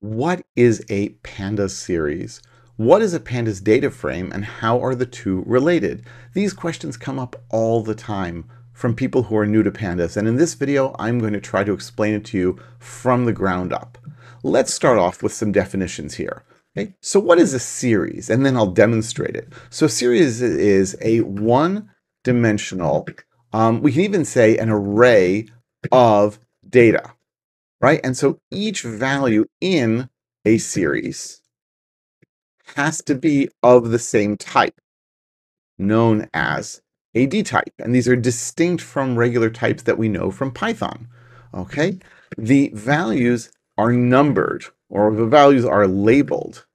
What is a pandas series? What is a pandas data frame, and how are the two related? These questions come up all the time from people who are new to pandas, and in this video I'm going to try to explain it to you from the ground up. Let's start off with some definitions here. Okay? So what is a series? And then I'll demonstrate it. So a series is a one-dimensional, we can even say an array of data, right? And so each value in a series has to be of the same type, known as a D type. And these are distinct from regular types that we know from Python, okay? The values are numbered, or the values are labeled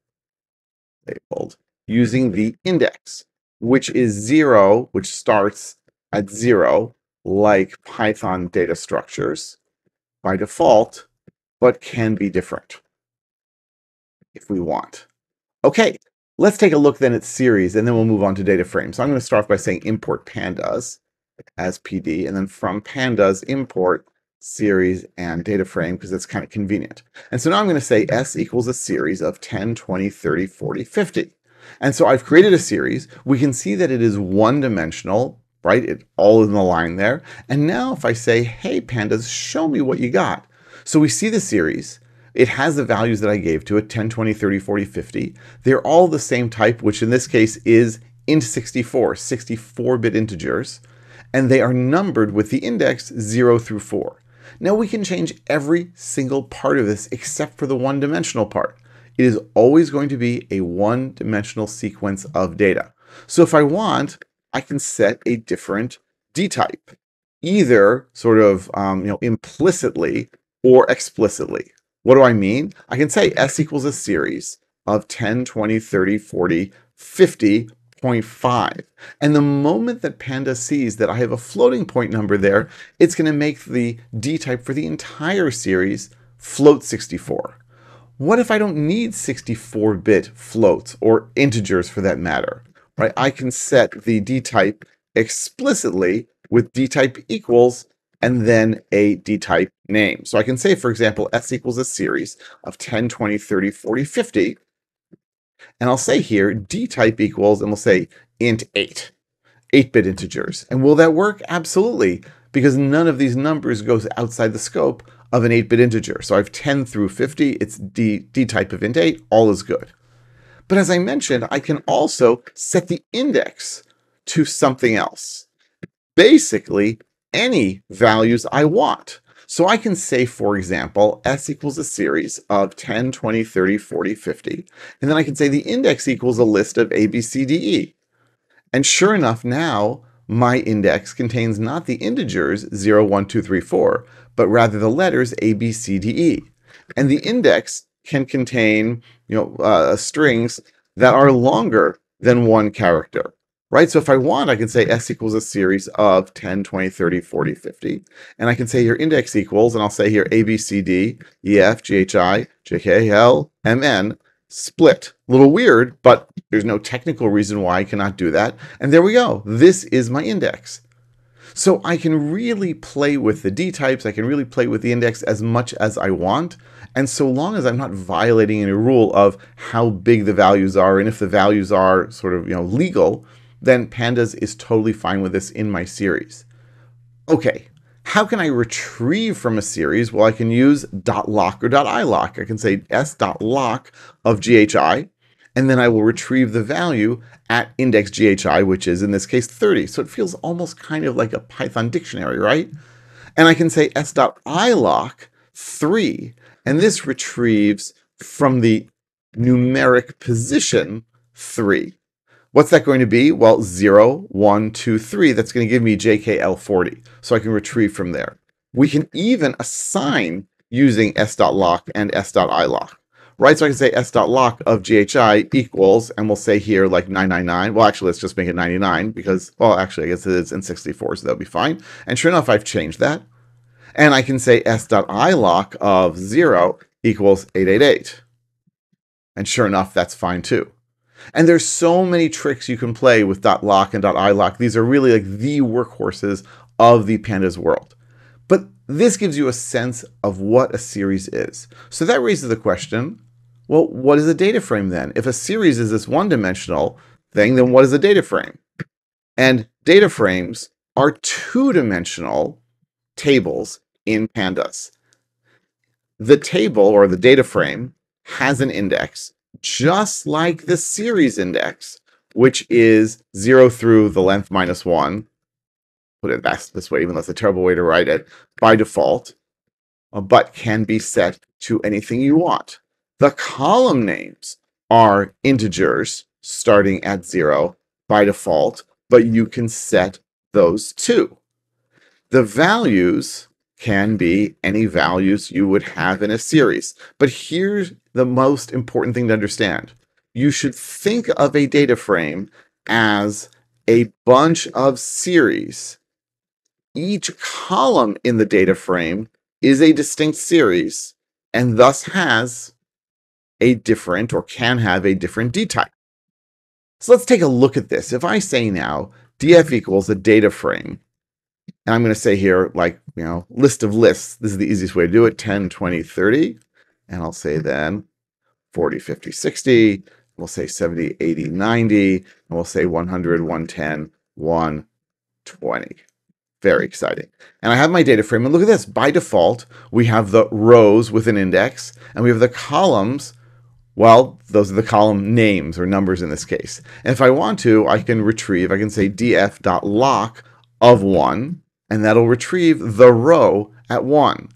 using the index, which is 0, which starts at 0, like Python data structures by default, but can be different if we want. Okay, let's take a look then at series, and then we'll move on to data frames. So I'm going to start off by saying import pandas as PD, and then from pandas import series and data frame, because that's kind of convenient. And so now I'm going to say S equals a series of 10, 20, 30, 40, 50. And so I've created a series. We can see that it is one-dimensional, right? It all in the line there. And now if I say, hey, pandas, show me what you got. So we see the series. It has the values that I gave to it, 10, 20, 30, 40, 50. They're all the same type, which in this case is int 64, 64-bit integers. And they are numbered with the index 0 through 4. Now we can change every single part of this except for the one-dimensional part. It is always going to be a one-dimensional sequence of data. So if I want, I can set a different D type, either sort of implicitly or explicitly. What do I mean? I can say S equals a series of 10, 20, 30, 40, 50.5. And the moment that Panda sees that I have a floating point number there, it's going to make the D type for the entire series float 64. What if I don't need 64-bit floats or integers for that matter? Right? I can set the D type explicitly with D type equals and then a D type name. So I can say, for example, S equals a series of 10, 20, 30, 40, 50. And I'll say here D type equals, and we'll say int 8, 8-bit integers. And will that work? Absolutely, because none of these numbers goes outside the scope of an 8-bit integer. So I have 10 through 50, it's D type of int 8, all is good. But as I mentioned, I can also set the index to something else, basically any values I want. So I can say, for example, S equals a series of 10, 20, 30, 40, 50. And then I can say the index equals a list of A, B, C, D, E. And sure enough, now my index contains not the integers 0, 1, 2, 3, 4, but rather the letters A, B, C, D, E. And the index can contain, strings that are longer than one character, right? So if I want, I can say S equals a series of 10, 20, 30, 40, 50. And I can say here index equals, and I'll say here A, B, C, D, E, F, G, H, I, J, K, L, M, N, split. A little weird, but there's no technical reason why I cannot do that. And there we go. This is my index. So I can really play with the D types, I can really play with the index as much as I want. And so long as I'm not violating any rule of how big the values are, and if the values are sort of, legal, then pandas is totally fine with this in my series. Okay, how can I retrieve from a series? Well, I can use .lock or .ilock. I can say s.lock of GHI, and then I will retrieve the value at index GHI, which is in this case 30. So it feels almost kind of like a Python dictionary, right? And I can say s.ilock 3, and this retrieves from the numeric position 3. What's that going to be? Well, 0, 1, 2, 3. That's going to give me JKL40, so I can retrieve from there. We can even assign using s.lock and s.ilock. Right, so I can say s.lock of GHI equals, and we'll say here like 999. Well, actually, let's just make it 99 because, well, actually, I guess it is in 64, so that'll be fine. And sure enough, I've changed that. And I can say s.ilock of 0 equals 888. And sure enough, that's fine too. And there's so many tricks you can play with .lock and .ilock. These are really like the workhorses of the pandas world. But This gives you a sense of what a series is. So that raises the question, well, what is a data frame then? If a series is this one-dimensional thing, then what is a data frame? And data frames are two-dimensional tables in Pandas. The table or the data frame has an index, just like the series index, which is 0 through the length minus 1. Put it this way, even though it's a terrible way to write it, by default, but can be set to anything you want. The column names are integers starting at 0 by default, but you can set those too. The values can be any values you would have in a series. But here's the most important thing to understand. You should think of a data frame as a bunch of series. Each column in the data frame is a distinct series and thus has a different or can have a different D type. So let's take a look at this. If I say now df equals a data frame, and I'm going to say here, like, you know, list of lists. This is the easiest way to do it. 10, 20, 30. And I'll say then 40, 50, 60. We'll say 70, 80, 90. And we'll say 100, 110, 120. Very exciting. And I have my data frame. And look at this. By default, we have the rows with an index. And we have the columns. Well, those are the column names or numbers in this case. And if I want to, I can retrieve. I can say df.lock of 1. And that'll retrieve the row at 1.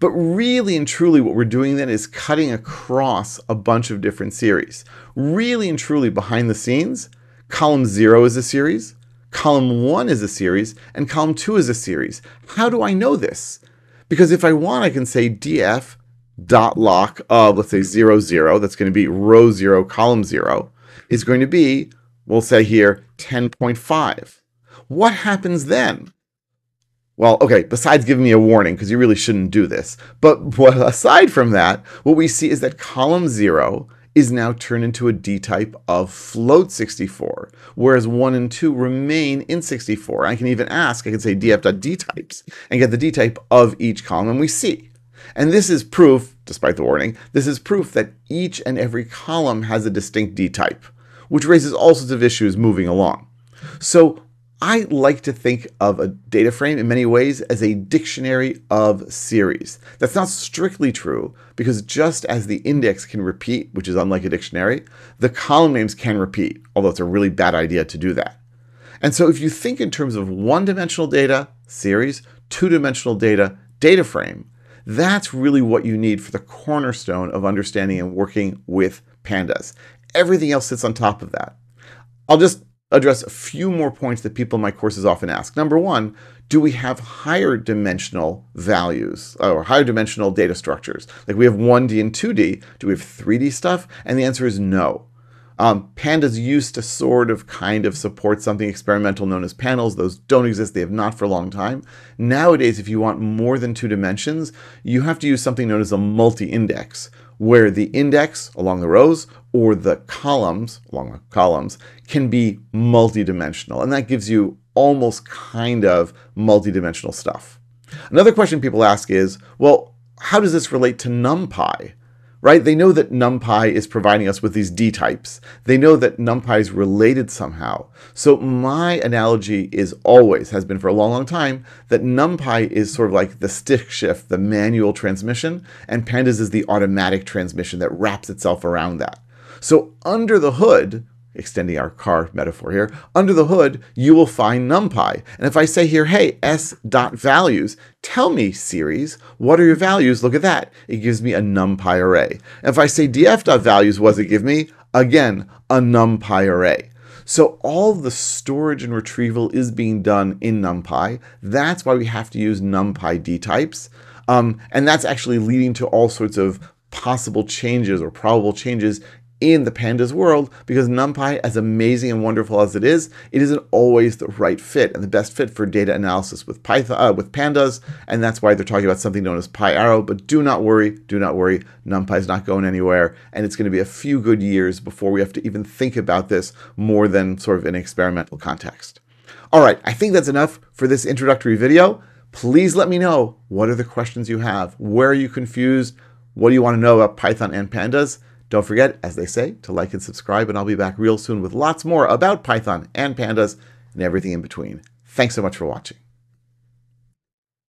But really and truly what we're doing then is cutting across a bunch of different series. Really and truly behind the scenes, column 0 is a series, column 1 is a series, and column 2 is a series. How do I know this? Because if I want, I can say df.lock of, let's say 0, 0, that's going to be row 0, column 0, is going to be, we'll say here, 10.5. What happens then? Well, okay, besides giving me a warning, because you really shouldn't do this. But aside from that, what we see is that column 0 is now turned into a D-type of float 64, whereas 1 and 2 remain in 64. I can even ask, I can say df.dtypes and get the D-type of each column, and we see. And this is proof, despite the warning, this is proof that each and every column has a distinct D-type, which raises all sorts of issues moving along. So I like to think of a data frame in many ways as a dictionary of series. That's not strictly true because just as the index can repeat, which is unlike a dictionary, the column names can repeat, although it's a really bad idea to do that. And so if you think in terms of one-dimensional data, series, two-dimensional data, data frame, that's really what you need for the cornerstone of understanding and working with Pandas. Everything else sits on top of that. I'll just address a few more points that people in my courses often ask. Number one, do we have higher dimensional values or higher dimensional data structures? Like we have 1D and 2D. Do we have 3D stuff? And the answer is no. Pandas used to sort of kind of support something experimental known as panels. Those don't exist. They have not for a long time. Nowadays, if you want more than two dimensions, you have to use something known as a multi-index, where the index along the rows or the columns along the columns can be multi-dimensional. And that gives you almost kind of multi-dimensional stuff. Another question people ask is, well, how does this relate to NumPy? Right? They know that NumPy is providing us with these D types. They know that NumPy is related somehow. So my analogy is always, has been for a long, long time, that NumPy is sort of like the stick shift, the manual transmission, and Pandas is the automatic transmission that wraps itself around that. So under the hood, extending our car metaphor here, under the hood, you will find NumPy. And if I say here, hey, s.values, tell me series, what are your values? Look at that. It gives me a NumPy array. And if I say df.values, what does it give me? Again, a NumPy array. So all the storage and retrieval is being done in NumPy. That's why we have to use NumPy dtypes. And that's actually leading to all sorts of possible changes or probable changes in the Pandas world, because NumPy, as amazing and wonderful as it isn't always the right fit and the best fit for data analysis with Python, with Pandas, and that's why they're talking about something known as PyArrow. But do not worry, NumPy is not going anywhere, and it's going to be a few good years before we have to even think about this more than sort of in an experimental context. All right, I think that's enough for this introductory video. Please let me know, what are the questions you have? Where are you confused? What do you want to know about Python and pandas? Don't forget, as they say, to like and subscribe, and I'll be back real soon with lots more about Python and pandas and everything in between. Thanks so much for watching.